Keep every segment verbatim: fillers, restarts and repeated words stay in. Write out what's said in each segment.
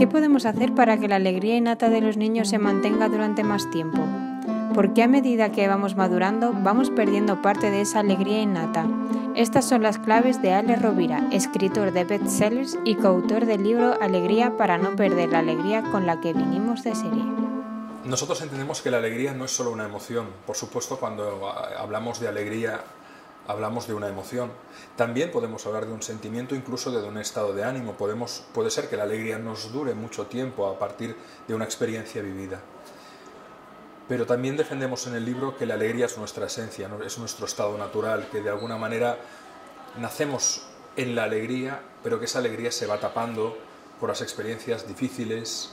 ¿Qué podemos hacer para que la alegría innata de los niños se mantenga durante más tiempo? Porque a medida que vamos madurando, vamos perdiendo parte de esa alegría innata. Estas son las claves de Alex Rovira, escritor de bestsellers y coautor del libro Alegría, para no perder la alegría con la que vinimos de serie. Nosotros entendemos que la alegría no es solo una emoción. Por supuesto, cuando hablamos de alegría, hablamos de una emoción. También podemos hablar de un sentimiento, incluso de un estado de ánimo. Podemos, puede ser que la alegría nos dure mucho tiempo a partir de una experiencia vivida. Pero también defendemos en el libro que la alegría es nuestra esencia, es nuestro estado natural, que de alguna manera nacemos en la alegría, pero que esa alegría se va tapando por las experiencias difíciles,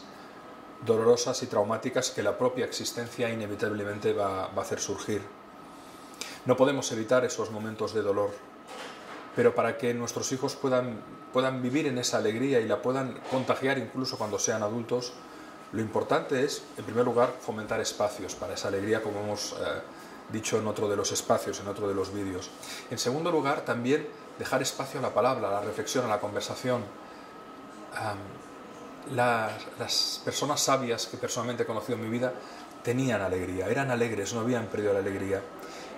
dolorosas y traumáticas que la propia existencia inevitablemente va, va a hacer surgir. No podemos evitar esos momentos de dolor, pero para que nuestros hijos puedan, puedan vivir en esa alegría y la puedan contagiar incluso cuando sean adultos, lo importante es, en primer lugar, fomentar espacios para esa alegría, como hemos eh, dicho en otro de los espacios, en otro de los vídeos. En segundo lugar, también dejar espacio a la palabra, a la reflexión, a la conversación. Um, las, las personas sabias que personalmente he conocido en mi vida tenían alegría, eran alegres, no habían perdido la alegría.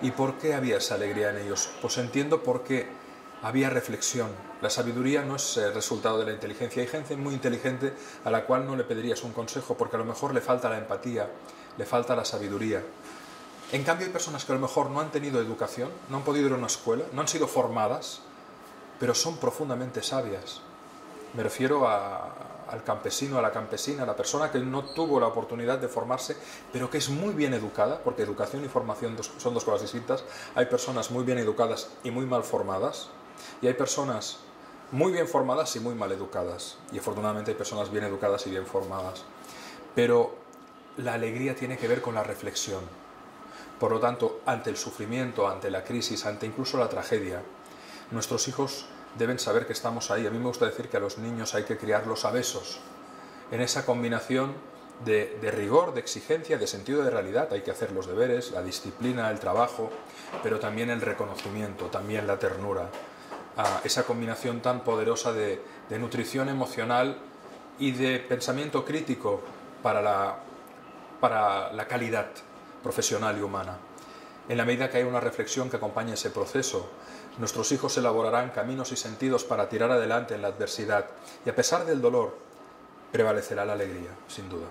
¿Y por qué había esa alegría en ellos? Pues entiendo por qué había reflexión. La sabiduría no es el resultado de la inteligencia. Hay gente muy inteligente a la cual no le pedirías un consejo porque a lo mejor le falta la empatía, le falta la sabiduría. En cambio, hay personas que a lo mejor no han tenido educación, no han podido ir a una escuela, no han sido formadas, pero son profundamente sabias. Me refiero a, al campesino, a la campesina, a la persona que no tuvo la oportunidad de formarse, pero que es muy bien educada, porque educación y formación son dos cosas distintas. Hay personas muy bien educadas y muy mal formadas. Y hay personas muy bien formadas y muy mal educadas. Y afortunadamente hay personas bien educadas y bien formadas. Pero la alegría tiene que ver con la reflexión. Por lo tanto, ante el sufrimiento, ante la crisis, ante incluso la tragedia, nuestros hijos deben saber que estamos ahí. A mí me gusta decir que a los niños hay que criarlos a besos. En esa combinación de, de rigor, de exigencia, de sentido de realidad, hay que hacer los deberes, la disciplina, el trabajo, pero también el reconocimiento, también la ternura. A esa combinación tan poderosa de, de nutrición emocional y de pensamiento crítico para la, para la calidad profesional y humana. En la medida que haya una reflexión que acompañe ese proceso, nuestros hijos elaborarán caminos y sentidos para tirar adelante en la adversidad y, a pesar del dolor, prevalecerá la alegría, sin duda.